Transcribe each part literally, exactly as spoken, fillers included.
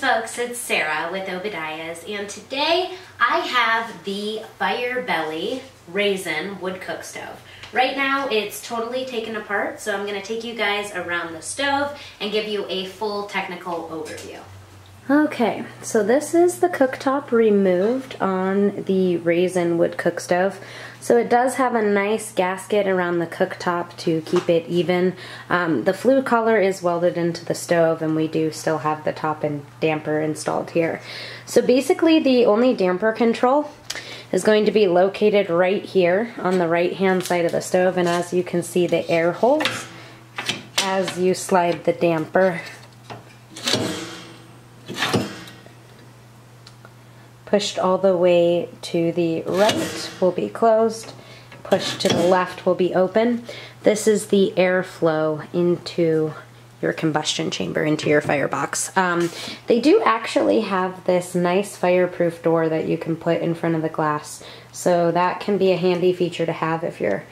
Greetings folks, it's Sarah with Obadiah's, and today I have the Firebelly Razen wood cook stove. Right now it's totally taken apart, so I'm going to take you guys around the stove and give you a full technical overview. Okay, so this is the cooktop removed on the Razen wood cook stove. So it does have a nice gasket around the cooktop to keep it even. Um, the flue collar is welded into the stove, and we do still have the top and damper installed here. So basically the only damper control is going to be located right here on the right hand side of the stove, and as you can see the air holes as you slide the damper, pushed all the way to the right will be closed, pushed to the left will be open. This is the airflow into your combustion chamber, into your firebox. Um, they do actually have this nice fireproof door that you can put in front of the glass, so that can be a handy feature to have if you're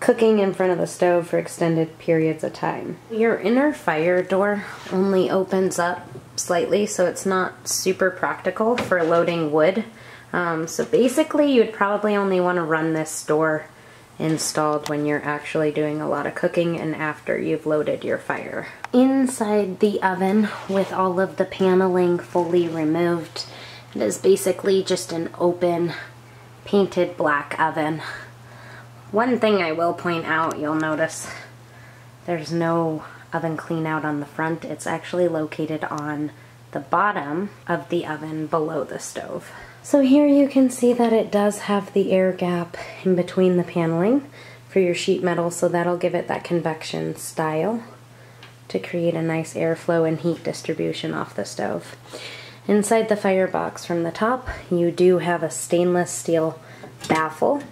cooking in front of the stove for extended periods of time. Your inner fire door only opens up slightly, so it's not super practical for loading wood. Um, so basically you'd probably only want to run this door installed when you're actually doing a lot of cooking and after you've loaded your fire. Inside the oven, with all of the paneling fully removed, it is basically just an open painted black oven. One thing I will point out, you'll notice there's no oven clean out on the front. It's actually located on the bottom of the oven below the stove. So here you can see that it does have the air gap in between the paneling for your sheet metal, so that'll give it that convection style to create a nice airflow and heat distribution off the stove. Inside the firebox from the top, you do have a stainless steel baffle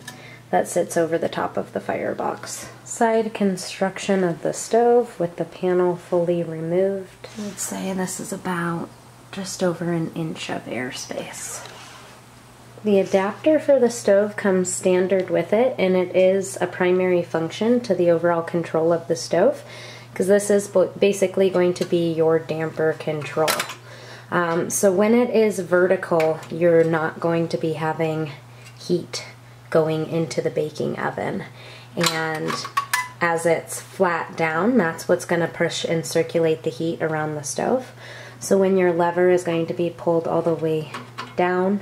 that sits over the top of the firebox. Side construction of the stove with the panel fully removed. I would say this is about just over an inch of airspace. The adapter for the stove comes standard with it, and it is a primary function to the overall control of the stove, because this is basically going to be your damper control. Um, so when it is vertical, you're not going to be having heat going into the baking oven, and as it's flat down, that's what's going to push and circulate the heat around the stove. So when your lever is going to be pulled all the way down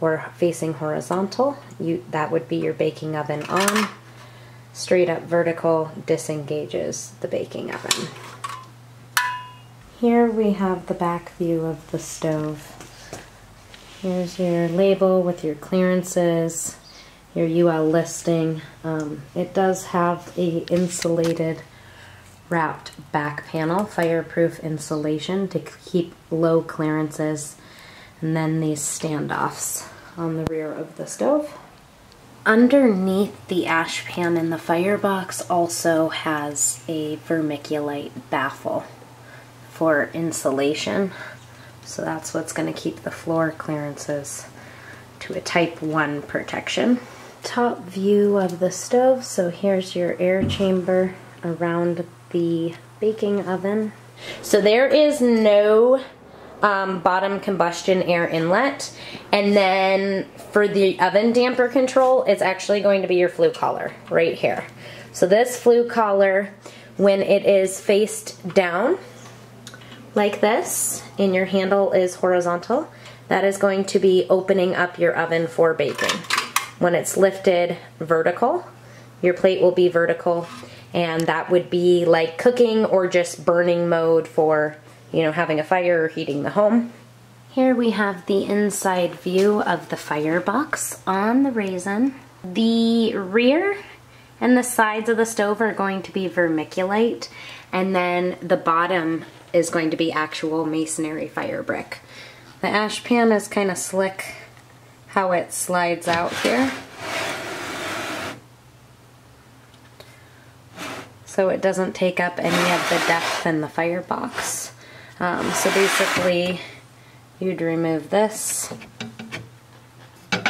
or facing horizontal, you that would be your baking oven on. Straight up vertical disengages the baking oven. Here we have the back view of the stove. Here's your label with your clearances, your U L listing. Um, it does have a insulated wrapped back panel, fireproof insulation to keep low clearances, and then these standoffs on the rear of the stove. Underneath the ash pan in the firebox also has a vermiculite baffle for insulation, so that's what's going to keep the floor clearances to a type one protection. Top view of the stove, so here's your air chamber around the baking oven. So there is no um, bottom combustion air inlet, and then for the oven damper control, it's actually going to be your flue collar right here. So this flue collar, when it is faced down like this and your handle is horizontal, that is going to be opening up your oven for baking. When it's lifted vertical, your plate will be vertical, and that would be like cooking or just burning mode for, you know, having a fire or heating the home. Here we have the inside view of the firebox on the Razen. The rear and the sides of the stove are going to be vermiculite, and then the bottom is going to be actual masonry fire brick. The ash pan is kind of slick how it slides out here, so it doesn't take up any of the depth in the firebox. Um, so basically you'd remove this, and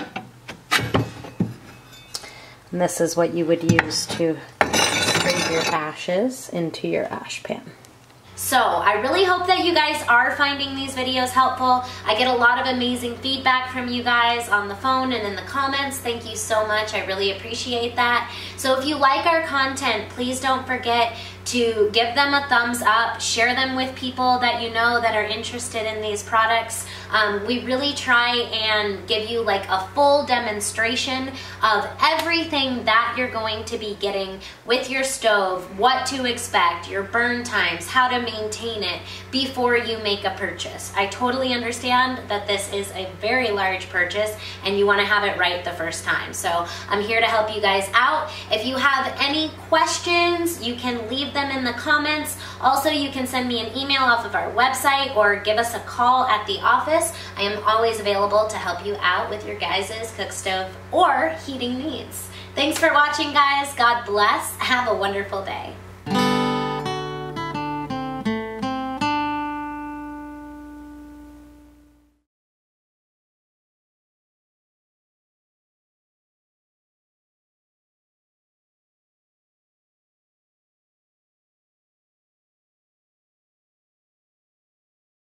this is what you would use to scrape your ashes into your ash pan. So I really hope that you guys are finding these videos helpful. I get a lot of amazing feedback from you guys on the phone and in the comments. Thank you so much. I really appreciate that. So if you like our content, please don't forget to give them a thumbs up, share them with people that you know that are interested in these products. Um, we really try and give you like a full demonstration of everything that you're going to be getting with your stove, what to expect, your burn times, how to maintain it before you make a purchase. I totally understand that this is a very large purchase and you want to have it right the first time. So I'm here to help you guys out. If you have any questions, you can leave them in the comments. Also, you can send me an email off of our website or give us a call at the office. I am always available to help you out with your guys' cook stove or heating needs. Thanks for watching, guys. God bless. Have a wonderful day.